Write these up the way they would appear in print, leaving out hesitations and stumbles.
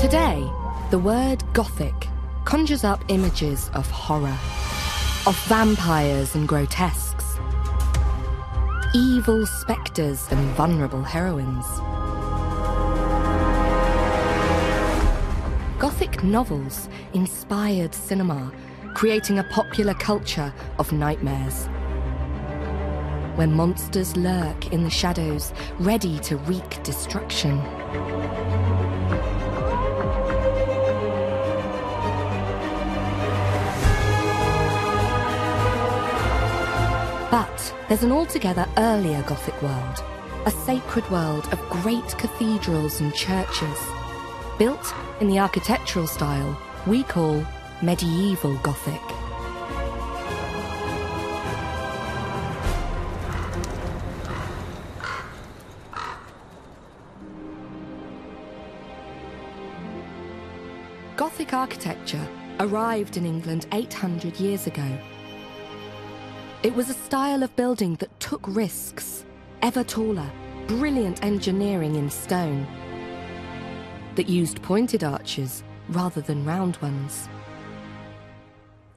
Today, the word Gothic conjures up images of horror, of vampires and grotesques, evil spectres and vulnerable heroines. Gothic novels inspired cinema, creating a popular culture of nightmares, where monsters lurk in the shadows, ready to wreak destruction. But there's an altogether earlier Gothic world, a sacred world of great cathedrals and churches, built in the architectural style we call medieval Gothic. Gothic architecture arrived in England 800 years ago. It was a style of building that took risks, ever taller, brilliant engineering in stone, that used pointed arches rather than round ones.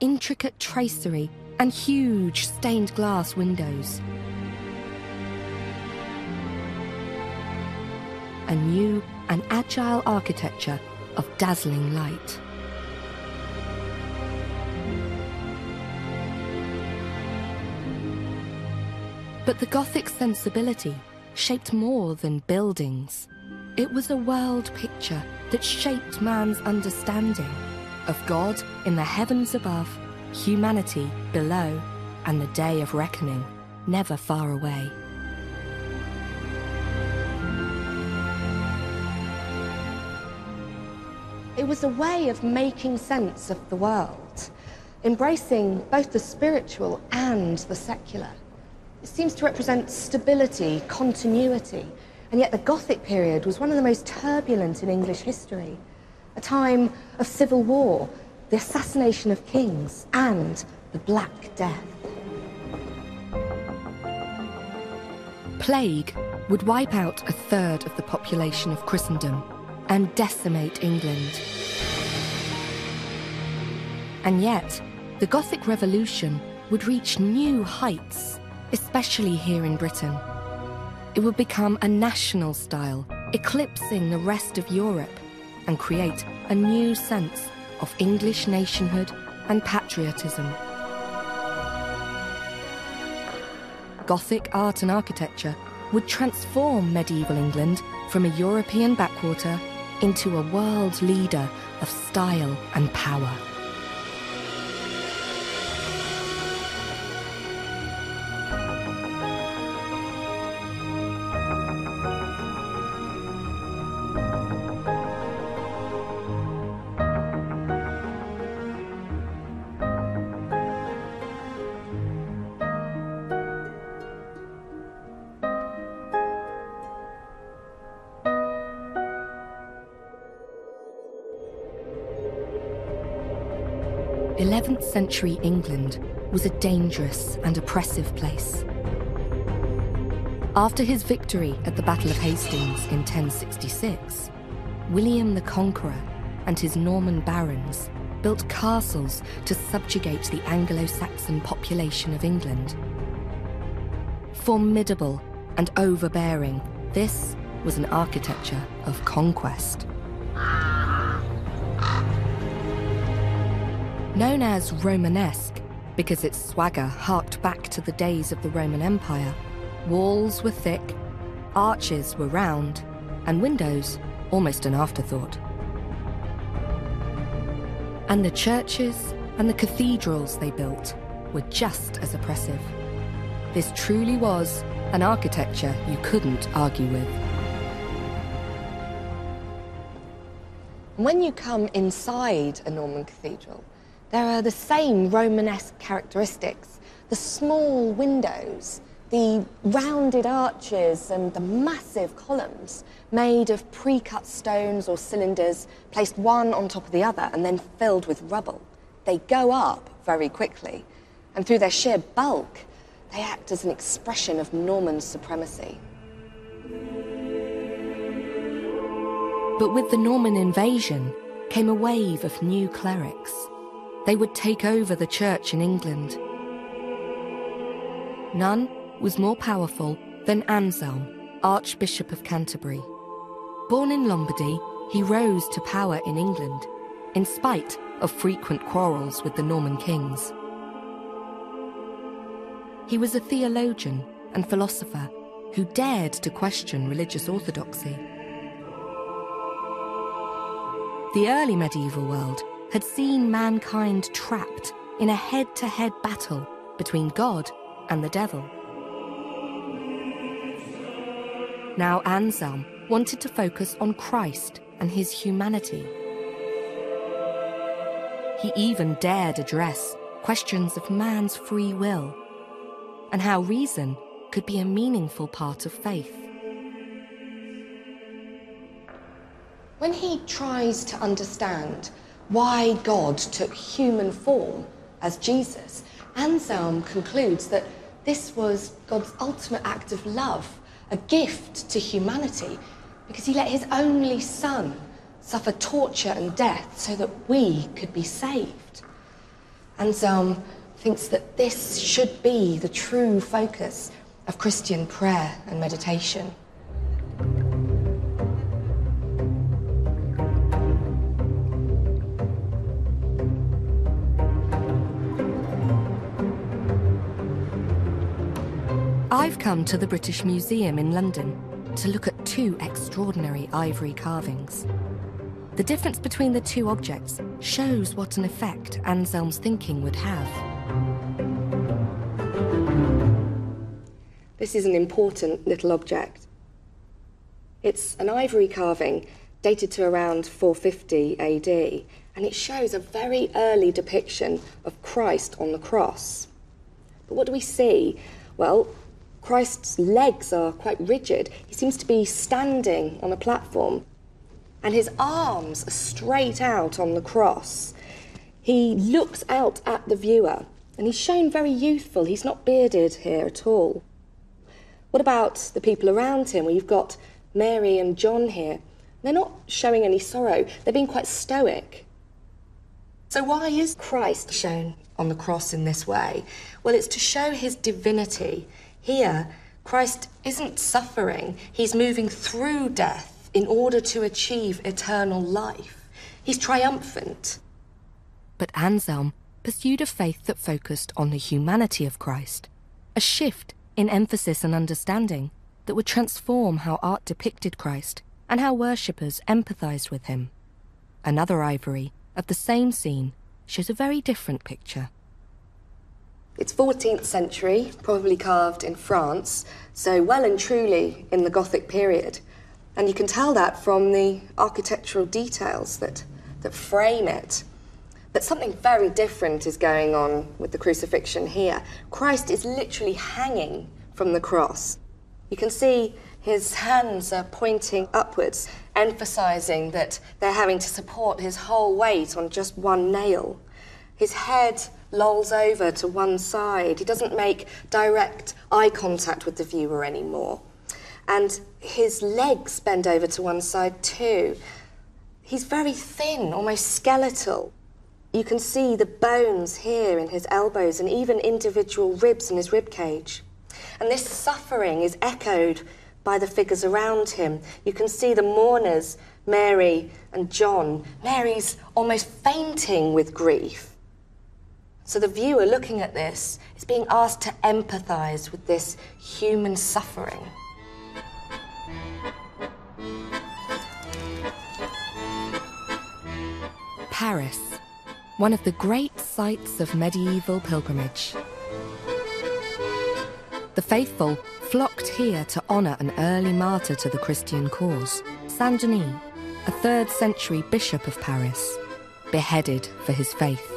Intricate tracery and huge stained glass windows. A new and agile architecture of dazzling light. But the Gothic sensibility shaped more than buildings. It was a world picture that shaped man's understanding of God in the heavens above, humanity below, and the day of reckoning never far away. It was a way of making sense of the world, embracing both the spiritual and the secular. It seems to represent stability, continuity, and yet the Gothic period was one of the most turbulent in English history. A time of civil war, the assassination of kings, and the Black Death. Plague would wipe out a third of the population of Christendom and decimate England. And yet, the Gothic Revolution would reach new heights, especially here in Britain. It would become a national style, eclipsing the rest of Europe, and create a new sense of English nationhood and patriotism. Gothic art and architecture would transform medieval England from a European backwater into a world leader of style and power. Century England was a dangerous and oppressive place. After his victory at the Battle of Hastings in 1066, William the Conqueror and his Norman barons built castles to subjugate the Anglo-Saxon population of England. Formidable and overbearing, this was an architecture of conquest. Known as Romanesque, because its swagger harked back to the days of the Roman Empire, walls were thick, arches were round, and windows almost an afterthought. And the churches and the cathedrals they built were just as oppressive. This truly was an architecture you couldn't argue with. When you come inside a Norman cathedral, there are the same Romanesque characteristics, the small windows, the rounded arches and the massive columns made of pre-cut stones or cylinders placed one on top of the other and then filled with rubble. They go up very quickly, and through their sheer bulk, they act as an expression of Norman supremacy. But with the Norman invasion came a wave of new clerics. They would take over the church in England. None was more powerful than Anselm, Archbishop of Canterbury. Born in Lombardy, he rose to power in England, in spite of frequent quarrels with the Norman kings. He was a theologian and philosopher who dared to question religious orthodoxy. The early medieval world had seen mankind trapped in a head-to-head battle between God and the devil. Now Anselm wanted to focus on Christ and his humanity. He even dared address questions of man's free will and how reason could be a meaningful part of faith. When he tries to understand why God took human form as Jesus, Anselm concludes that this was God's ultimate act of love, a gift to humanity, because he let his only son suffer torture and death so that we could be saved. Anselm thinks that this should be the true focus of Christian prayer and meditation. I've come to the British Museum in London to look at two extraordinary ivory carvings. The difference between the two objects shows what an effect Anselm's thinking would have. This is an important little object. It's an ivory carving dated to around 450 AD, and it shows a very early depiction of Christ on the cross. But what do we see? Well, Christ's legs are quite rigid. He seems to be standing on a platform, and his arms are straight out on the cross. He looks out at the viewer, and he's shown very youthful. He's not bearded here at all. What about the people around him? Well, you've got Mary and John here. They're not showing any sorrow. They're being quite stoic. So why is Christ shown on the cross in this way? Well, it's to show his divinity. Here, Christ isn't suffering. He's moving through death in order to achieve eternal life. He's triumphant. But Anselm pursued a faith that focused on the humanity of Christ, a shift in emphasis and understanding that would transform how art depicted Christ and how worshippers empathized with him. Another ivory of the same scene shows a very different picture. It's 14th century, probably carved in France, so well and truly in the Gothic period. And you can tell that from the architectural details that frame it. But something very different is going on with the crucifixion here. Christ is literally hanging from the cross. You can see his hands are pointing upwards, emphasizing that they're having to support his whole weight on just one nail. His head lolls over to one side. He doesn't make direct eye contact with the viewer anymore. And his legs bend over to one side too. He's very thin, almost skeletal. You can see the bones here in his elbows and even individual ribs in his ribcage. And this suffering is echoed by the figures around him. You can see the mourners, Mary and John. Mary's almost fainting with grief. So the viewer looking at this is being asked to empathise with this human suffering. Paris, one of the great sites of medieval pilgrimage. The faithful flocked here to honour an early martyr to the Christian cause, Saint-Denis, a 3rd century bishop of Paris, beheaded for his faith.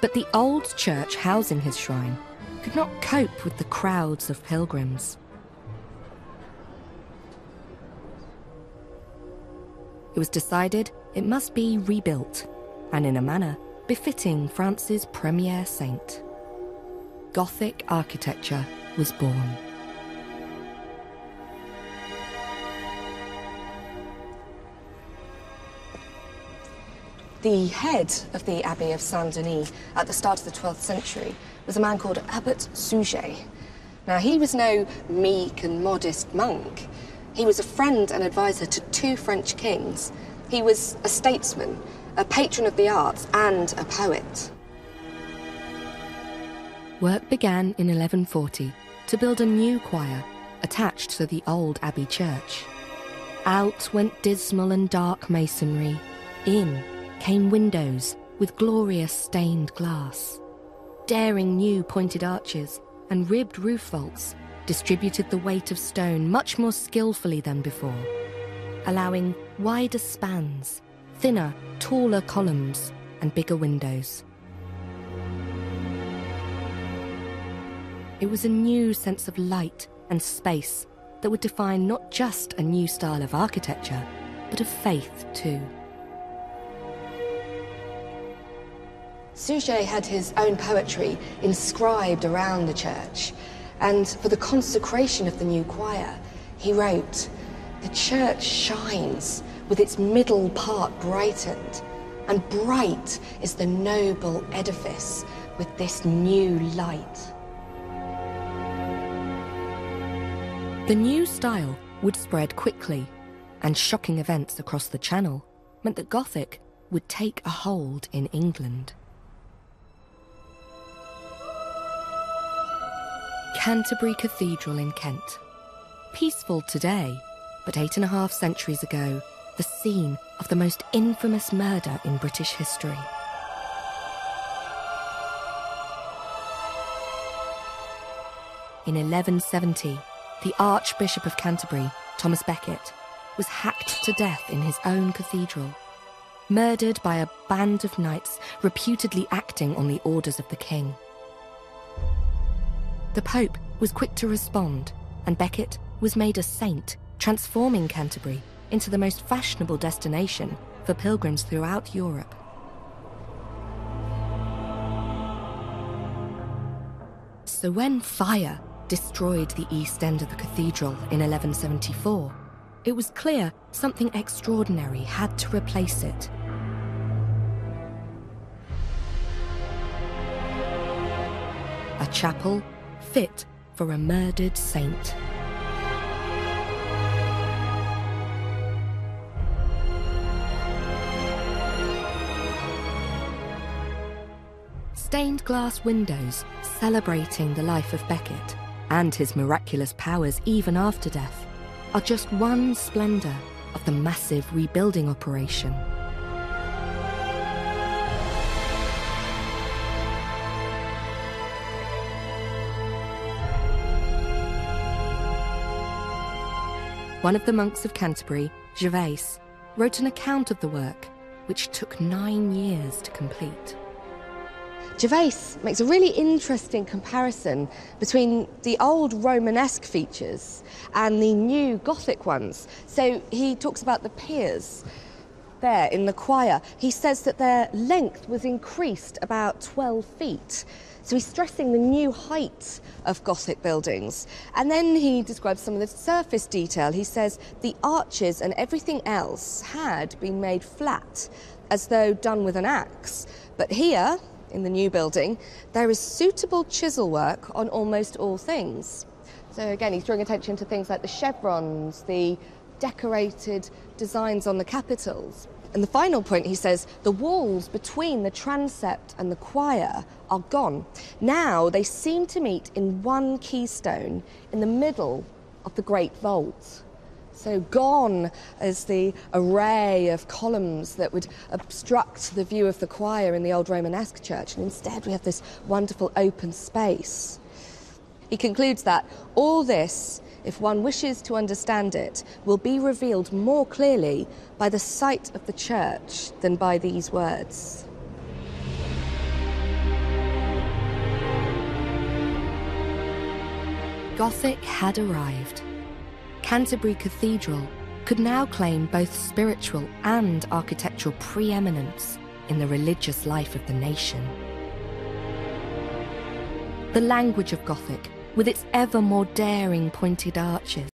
But the old church housing his shrine could not cope with the crowds of pilgrims. It was decided it must be rebuilt, and in a manner befitting France's premier saint. Gothic architecture was born. The head of the Abbey of Saint-Denis at the start of the 12th century was a man called Abbot Suger. Now, he was no meek and modest monk. He was a friend and advisor to two French kings. He was a statesman, a patron of the arts, and a poet. Work began in 1140 to build a new choir attached to the old abbey church. Out went dismal and dark masonry, in came windows with glorious stained glass. Daring new pointed arches and ribbed roof vaults distributed the weight of stone much more skillfully than before, allowing wider spans, thinner, taller columns, and bigger windows. It was a new sense of light and space that would define not just a new style of architecture, but of faith too. Suger had his own poetry inscribed around the church, and for the consecration of the new choir, he wrote, "The church shines with its middle part brightened, and bright is the noble edifice with this new light." The new style would spread quickly, and shocking events across the Channel meant that Gothic would take a hold in England. Canterbury Cathedral in Kent. Peaceful today, but 8.5 centuries ago, the scene of the most infamous murder in British history. In 1170, the Archbishop of Canterbury, Thomas Becket, was hacked to death in his own cathedral, murdered by a band of knights reputedly acting on the orders of the king. The Pope was quick to respond, and Becket was made a saint, transforming Canterbury into the most fashionable destination for pilgrims throughout Europe. So when fire destroyed the east end of the cathedral in 1174, it was clear something extraordinary had to replace it. A chapel fit for a murdered saint. Stained glass windows celebrating the life of Becket and his miraculous powers even after death are just one splendour of the massive rebuilding operation. One of the monks of Canterbury, Gervase, wrote an account of the work, which took 9 years to complete. Gervase makes a really interesting comparison between the old Romanesque features and the new Gothic ones. So he talks about the piers there in the choir. He says that their length was increased about 12 feet. So he's stressing the new height of Gothic buildings. And then he describes some of the surface detail. He says the arches and everything else had been made flat, as though done with an axe. But here, in the new building, there is suitable chisel work on almost all things. So again, he's drawing attention to things like the chevrons, the decorated designs on the capitals. And the final point, he says, the walls between the transept and the choir are gone. Now they seem to meet in one keystone in the middle of the great vault. So gone is the array of columns that would obstruct the view of the choir in the old Romanesque church, and instead we have this wonderful open space. He concludes that all this, if one wishes to understand it, will be revealed more clearly by the sight of the church than by these words. Gothic had arrived. Canterbury Cathedral could now claim both spiritual and architectural preeminence in the religious life of the nation. The language of Gothic, with its ever more daring pointed arches,